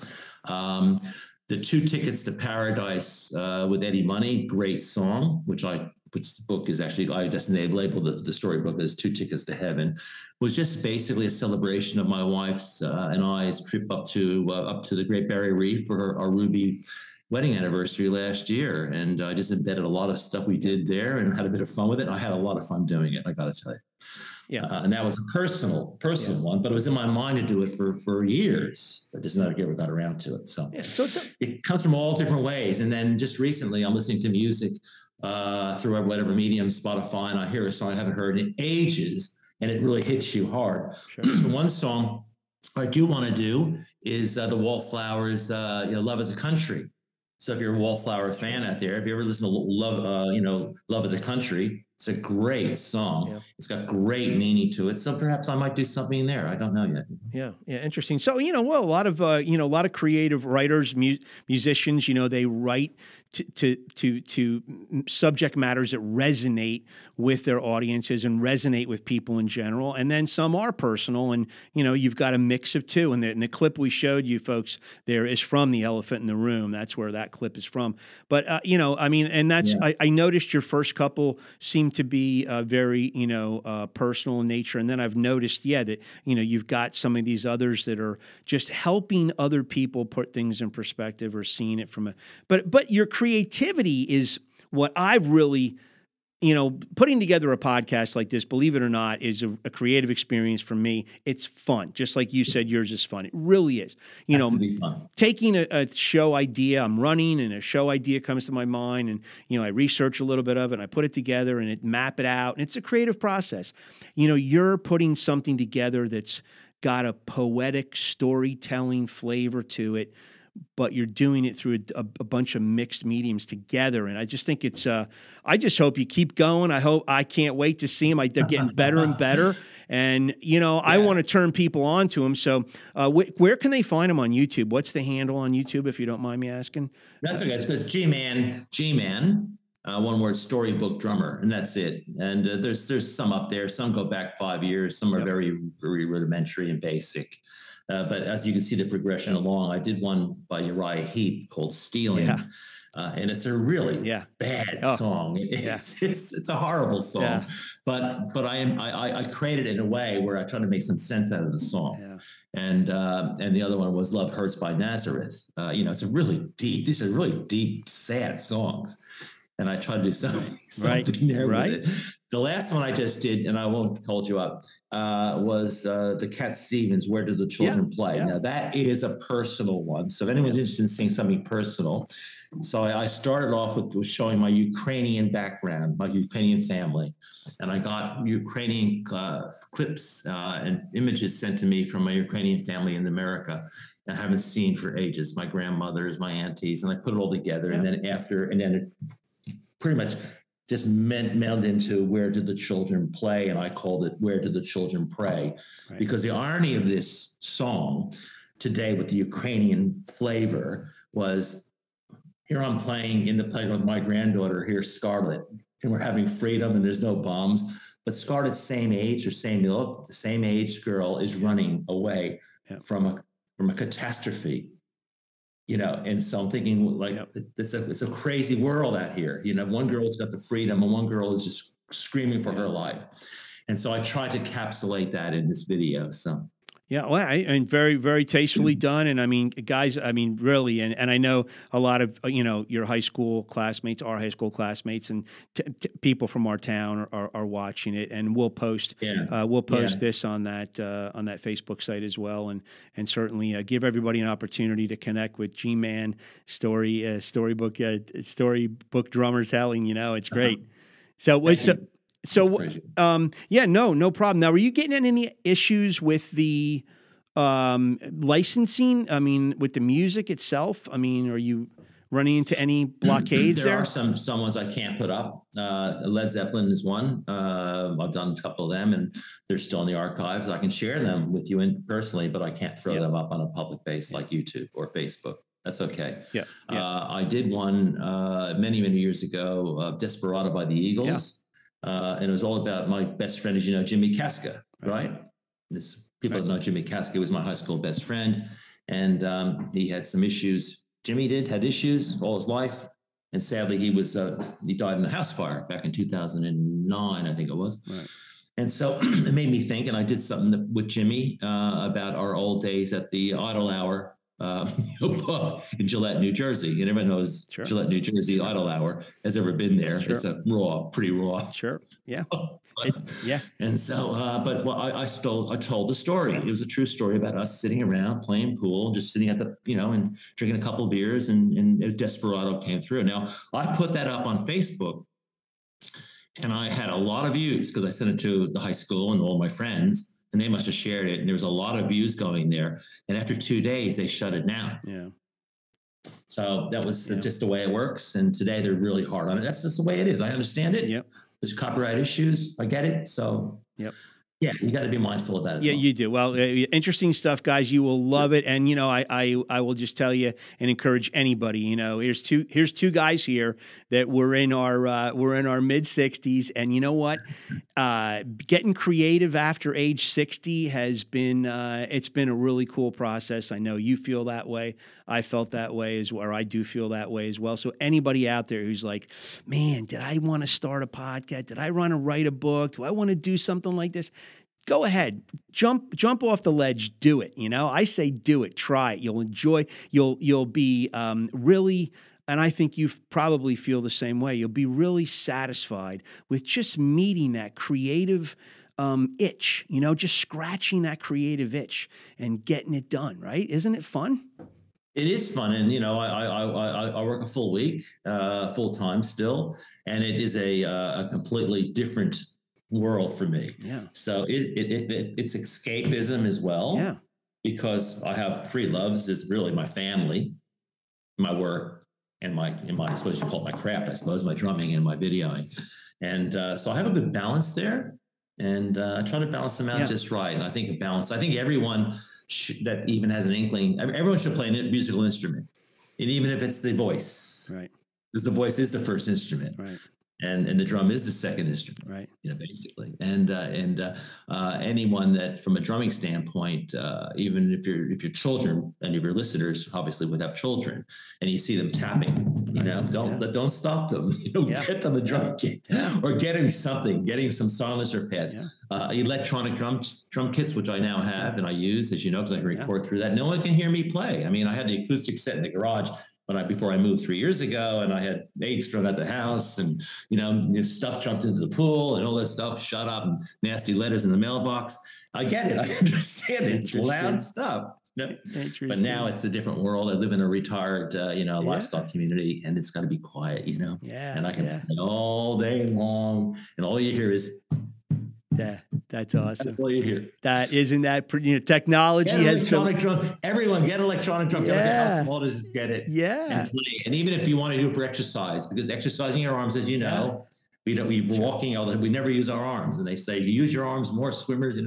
The Two Tickets to Paradise with Eddie Money, great song, which the book is actually, I just labeled the storybook as Two Tickets to Heaven, was just basically a celebration of my wife's and I's trip up to the Great Barrier Reef for our Ruby wedding anniversary last year. And I just embedded a lot of stuff we did there and had a bit of fun with it. I had a lot of fun doing it, I got to tell you. Yeah. And that was a personal one, but it was in my mind to do it for years. I just never got around to it. So, it comes from all different ways. And then just recently I'm listening to music through whatever medium, Spotify, and I hear a song I haven't heard in ages, and it really hits you hard. Sure. One song I do want to do is the Wallflowers, Love is a Country. So if you're a Wallflower fan out there, if you ever listen to Love, Love is a Country, it's a great song. Yeah. It's got great meaning to it. So perhaps I might do something there. I don't know yet. Yeah. Yeah. Interesting. So, a lot of, a lot of creative writers, musicians, they write to subject matters that resonate with their audiences and resonate with people in general. And then some are personal, and, you've got a mix of two. And the clip we showed you folks there is from the Elephant in the Room. That's where that clip is from. But, I noticed your first couple seem to be very, personal in nature. And then I've noticed, that, you've got some of these others that are just helping other people put things in perspective or seeing it from but your creativity is what I've really, putting together a podcast like this, believe it or not, is a creative experience for me. It's fun. Just like you said, yours is fun. It really is. Taking a show idea, I'm running and a show idea comes to my mind, and, I research a little bit of it and I put it together and map it out. And it's a creative process. You're putting something together that's got a poetic storytelling flavor to it, but you're doing it through a bunch of mixed mediums together. And I just think it's, I just hope you keep going. I can't wait to see them. They're getting better and better. And, you know, I want to turn people on to them. So where can they find them on YouTube? What's the handle on YouTube, if you don't mind me asking? That's okay. So it's G-Man, one word, Storybook Drummer, and that's it. And there's some up there. Some go back 5 years. Some are very, very rudimentary and basic. But as you can see the progression along, I did one by Uriah Heep called Stealing. Yeah. And it's a really bad song. It's a horrible song. Yeah. But I created it in a way where I tried to make some sense out of the song. Yeah. And the other one was Love Hurts by Nazareth. You know, it's a really deep, these are really deep, sad songs. And I tried to do something there with it. The last one I just did, and I won't hold you up, was the Cat Stevens, Where Do the Children Play? Yeah. Now, that is a personal one. So if anyone's interested in seeing something personal. So I started off with showing my Ukrainian background, my Ukrainian family. And I got Ukrainian clips and images sent to me from my Ukrainian family in America. I haven't seen for ages, my grandmothers, my aunties, and I put it all together. Yeah. And then it pretty much just melded into Where Did the Children Play? And I called it Where Did the Children Pray? Right. Because the irony of this song today with the Ukrainian flavor was, here I'm playing in the playground with my granddaughter, here's Scarlet, and we're having freedom and there's no bombs. But Scarlet's same age girl is running away from a catastrophe. You know, and so I'm thinking, like, it's a crazy world out here. You know, one girl's got the freedom and one girl is just screaming for her life. And so I tried to encapsulate that in this video. So. Yeah, well, and very, very tastefully done. And I mean, guys, I mean, really, and I know a lot of, you know, your high school classmates, our high school classmates, and people from our town are watching it. And we'll post, this on that Facebook site as well, and certainly give everybody an opportunity to connect with G-Man, storybook drummer telling. You know, it's great. So what's up? So, yeah, no problem. Now, were you getting any issues with the licensing? I mean, with the music itself? I mean, are you running into any blockades there? There are some ones I can't put up. Led Zeppelin is one. I've done a couple of them, and they're still in the archives. I can share them with you personally, but I can't throw them up on a public base like YouTube or Facebook. That's okay. Yeah. I did one many, many years ago, Desperado by the Eagles. Yeah. And it was all about my best friend, as you know, Jimmy Kaska, right? People don't know Jimmy Kaska. He was my high school best friend. And he had some issues. Jimmy had issues all his life. And sadly, he died in a house fire back in 2009, I think it was. Right. And so it made me think, and I did something with Jimmy about our old days at the Idle Hour pub in Gillette, New Jersey. And everyone knows Gillette, New Jersey, Idle Hour has ever been there. Sure. It's pretty raw. Sure. Yeah. And so, I told the story. It was a true story about us sitting around playing pool, just sitting at the, you know, and drinking a couple of beers, and Desperado came through. Now I put that up on Facebook and I had a lot of views because I sent it to the high school and all my friends. And they must have shared it. And there was a lot of views going there. And after 2 days, they shut it down. Yeah. So that was just the way it works. And today they're really hard on it. That's just the way it is. I understand it. Yep. There's copyright issues. I get it. So, yeah, you got to be mindful of that as well. Yeah, you do. Well, interesting stuff, guys. You will love it. And, you know, I will just tell you and encourage anybody, you know, here's two guys here that were in our mid-60s. And you know what? Getting creative after age 60 has been, it's been a really cool process. I know you feel that way. I felt that way as well, or I do feel that way as well. So anybody out there who's like, man, did I want to start a podcast? Did I want to write a book? Do I want to do something like this? Go ahead, jump off the ledge, do it. You know, I say do it, try it. You'll enjoy, you'll be really, and I think you probably feel the same way. You'll be really satisfied with just meeting that creative itch, you know, just scratching that creative itch and getting it done, right? Isn't it fun? It is fun, and you know, I work a full week, full time still, and it is a completely different world for me. Yeah. So it's escapism as well. Yeah. Because I have three loves. Is really my family, my work and my I suppose you call it my craft, I suppose, my drumming and my videoing. And so I have a good balance there, and I try to balance them out just right. And I think a balance, I think everyone that even has an inkling, everyone should play a musical instrument. And even if it's the voice, right? Because the voice is the first instrument, right? And the drum is the second instrument, right? You know, basically. And anyone that, from a drumming standpoint, even if your children, any of your listeners obviously would have children, and you see them tapping, you know, don't stop them. You know, get them a drum kit or get him some silencer pads, electronic drum kits, which I now have and I use, as you know, because I can record through that. No one can hear me play. I mean, I had the acoustic set in the garage. Before I moved 3 years ago, and I had eggs thrown at the house, and stuff jumped into the pool, and all this stuff shut up, and nasty letters in the mailbox. I get it. I understand it. It's loud stuff. No. But now it's a different world. I live in a retired, livestock community, and it's got to be quiet, And I can play all day long, and all you hear is. Yeah, that's awesome. That's all you hear. That isn't that pretty? Technology has drum. Everyone get electronic drum. How small does it get it? Yeah, and play. And even if you want to do it for exercise, because exercising your arms, as you know, we're walking all the. We never use our arms, and they say use your arms more. Swimmers,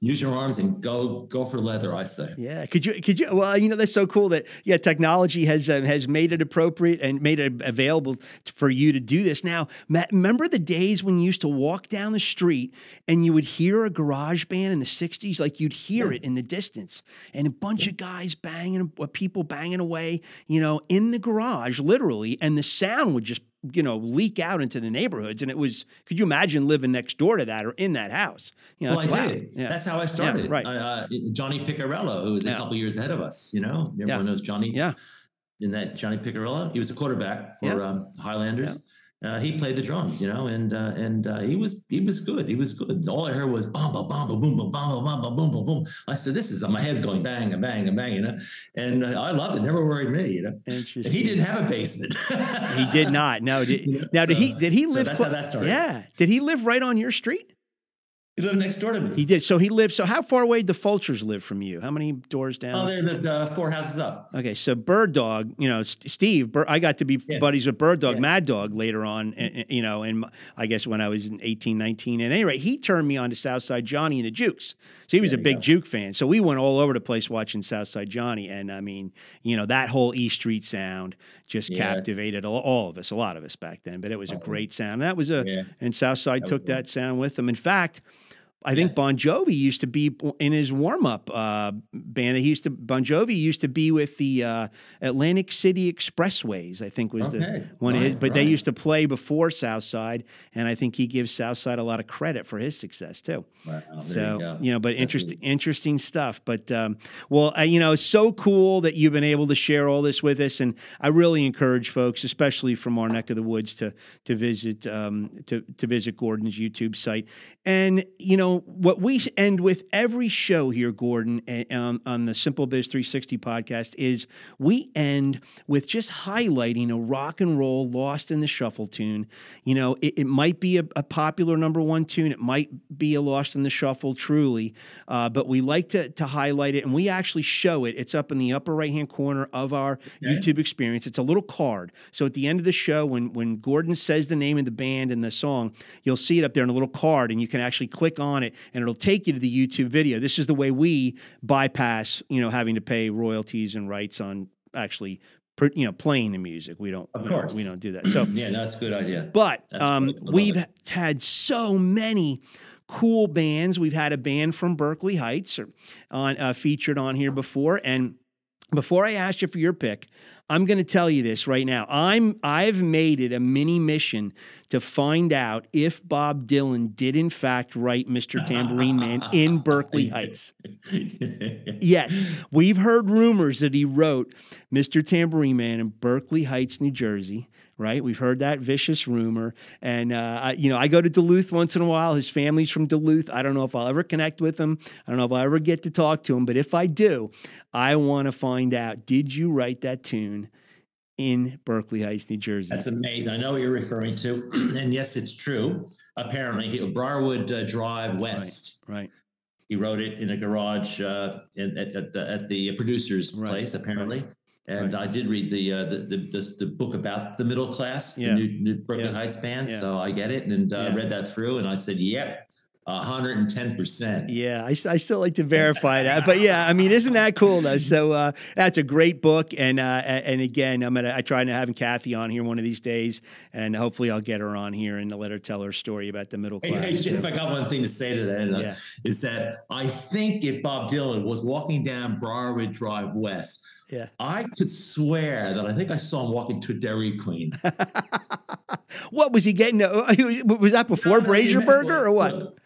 use your arms and go for leather. I say. Yeah, could you? Well, that's so cool that technology has made it appropriate and made it available for you to do this. Now, Matt, remember the days when you used to walk down the street and you would hear a garage band in the '60s, like you'd hear it in the distance, and a bunch of guys banging, people banging away, in the garage, literally, and the sound would just. Leak out into the neighborhoods. And it was, could you imagine living next door to that or in that house? I did. Yeah. That's how I started. Yeah, right. Johnny Piccarello, who was a couple years ahead of us, everyone knows Johnny. Yeah. In that Johnny Piccarello, he was a quarterback for Highlanders. Yeah. He played the drums, and he was good. He was good. All I heard was bomba, bomba, boom, boom, bomba, bomba, boom, boom, boom. I said, this is, my head's going bang, a bang, a bang, and I loved it. Never worried me, Interesting. He didn't have a basement. He did not. No. Did he live? So that's how that started. Yeah. Did he live right on your street? He lived next door to me. He did. So he lived. So how far away did the Fulchers live from you? How many doors down? Oh, they're the four houses up. Okay. So Bird Dog, Steve, I got to be buddies with Bird Dog, Mad Dog later on, and I guess when I was 18, 19. At any rate, he turned me on to Southside Johnny and the Jukes. So he was a big Juke fan. So we went all over the place watching Southside Johnny. And I mean, that whole E Street sound just captivated all of us, a lot of us back then. But it was a great sound. That was and Southside took that sound with them. In fact, I think Bon Jovi used to be in his warm-up band. Bon Jovi used to be with the Atlantic City Expressways, I think was the one of his. But they used to play before Southside, and I think he gives Southside a lot of credit for his success too. Wow, but interesting stuff. But so cool that you've been able to share all this with us, and I really encourage folks, especially from our neck of the woods, to visit visit Gordon's YouTube site, and what we end with every show here, Gordon, on the Simple Biz 360 podcast is we end with just highlighting a rock and roll lost in the shuffle tune. It might be a popular number one tune. It might be a lost in the shuffle, truly. But we like to highlight it, and we actually show it. It's up in the upper right-hand corner of our YouTube experience. It's a little card. So at the end of the show, when Gordon says the name of the band and the song, you'll see it up there in a little card, and you can actually click on it, and it'll take you to the YouTube video. This is the way we bypass, having to pay royalties and rights on actually, playing the music. We don't, of course, we don't do that. So yeah, that's a good idea. But we've had so many cool bands. We've had a band from Berkeley Heights featured on here before. And before I asked you for your pick, I'm going to tell you this right now. I've made it a mini mission to find out if Bob Dylan did in fact write Mr. Tambourine Man in Berkeley Heights. Yes, we've heard rumors that he wrote Mr. Tambourine Man in Berkeley Heights, New Jersey. Right, we've heard that vicious rumor, and I go to Duluth once in a while. His family's from Duluth. I don't know if I'll ever connect with him. I don't know if I'll ever get to talk to him. But if I do, I want to find out: did you write that tune in Berkeley Heights, New Jersey? That's amazing. I know what you're referring to, and yes, it's true. Apparently, Briarwood Drive West. Right. He wrote it in a garage at the producer's place. Apparently. And I did read the book about the middle class, the new Brooklyn Heights band. Yeah. So I get it. And read that through and I said, yep. 110%. Yeah, I still like to verify that, but yeah, I mean, isn't that cool though? So that's a great book, and again, I try to have Kathy on here one of these days, and hopefully I'll get her on here and let her tell her story about the middle class. Hey, Jeff, I got one thing to say to that, is that I think if Bob Dylan was walking down Briarwood Drive West, I could swear that I think I saw him walking to Dairy Queen. What was he getting? Was that before Brazier Burger or what?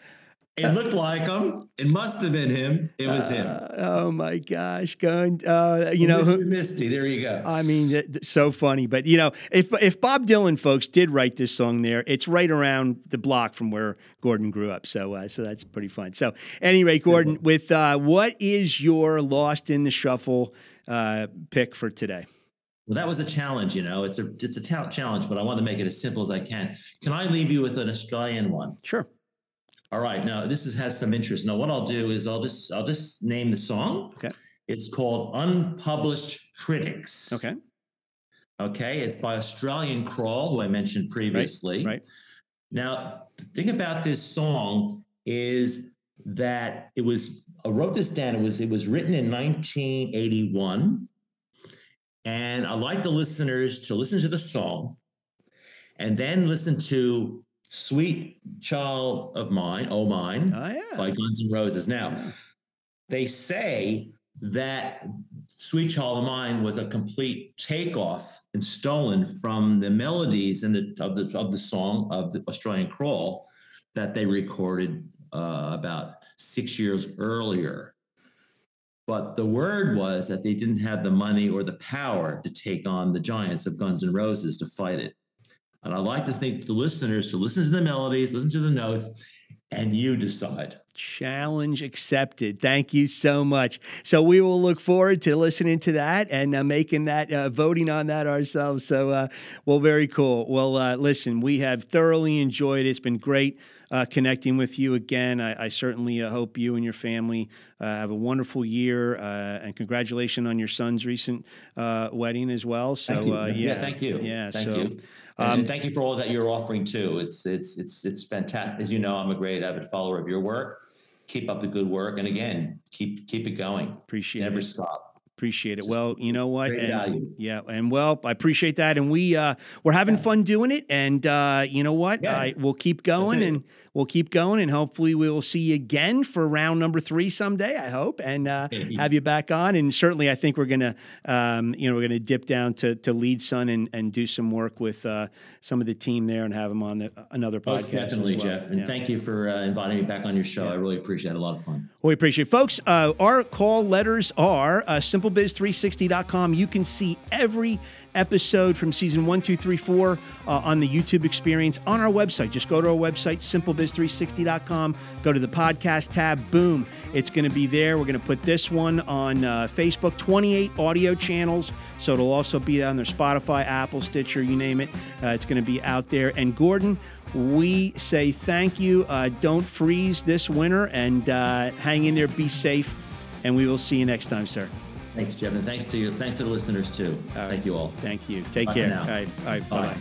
It looked like him. It must have been him. It was him. Oh my gosh, Misty, there you go. I mean, so funny. But you know, if Bob Dylan folks did write this song, there, it's right around the block from where Gordon grew up. So, so that's pretty fun. So, anyway, Gordon, with what is your Lost in the Shuffle pick for today? Well, that was a challenge. You know, it's a challenge, but I want to make it as simple as I can. Can I leave you with an Australian one? Sure. All right. Now this has some interest. Now what I'll do is I'll just name the song. Okay. It's called Unpublished Critics. Okay. Okay. It's by Australian Crawl, who I mentioned previously. Right. Now the thing about this song is that I wrote this down. It was written in 1981, and I'd like the listeners to listen to the song, and then listen to Sweet Child of Mine, Oh Mine, by Guns N' Roses. Now, they say that Sweet Child of Mine was a complete takeoff and stolen from the melodies in of the song of the Australian Crawl that they recorded about 6 years earlier. But the word was that they didn't have the money or the power to take on the giants of Guns N' Roses to fight it. And I like to think the listeners to listen to the melodies, listen to the notes, and you decide. Challenge accepted. Thank you so much. So we will look forward to listening to that and making that, voting on that ourselves. So, well, very cool. Well, listen, we have thoroughly enjoyed it. It's been great connecting with you again. I certainly hope you and your family have a wonderful year, and congratulations on your son's recent wedding as well. So, thank you. Thank you. Yeah, thank you. And thank you for all that you're offering too. It's fantastic. As you know, I'm a great avid follower of your work. Keep up the good work, and again, keep it going. Appreciate it. Never stop. Appreciate it. Well, you know what? Great value. Yeah, and well, I appreciate that. And we're having fun doing it. And you know what? Yeah. We'll keep going, and we'll keep going, and hopefully we'll see you again for round number 3 someday. I hope, and have you back on. And certainly, I think we're gonna, we're gonna dip down to LeadSun and do some work with some of the team there and have them on another podcast. Most definitely, as well. Jeff. And thank you for inviting me back on your show. Yeah. I really appreciate it. A lot of fun. Well, we appreciate it, folks. Our call letters are simple. Biz360.com. You can see every episode from season 1, 2, 3, 4 on the YouTube experience on our website. Just go to our website, simplebiz360.com, go to the podcast tab, boom, it's going to be there. We're going to put this one on Facebook, 28 audio channels. So it'll also be on their Spotify, Apple, Stitcher, you name it. It's going to be out there. And Gordon, we say thank you. Don't freeze this winter, and hang in there, be safe, and we will see you next time, sir. Thanks, Jeff, and thanks to the listeners too. Right. Thank you all. Thank you. Take care. All right. Bye. Bye.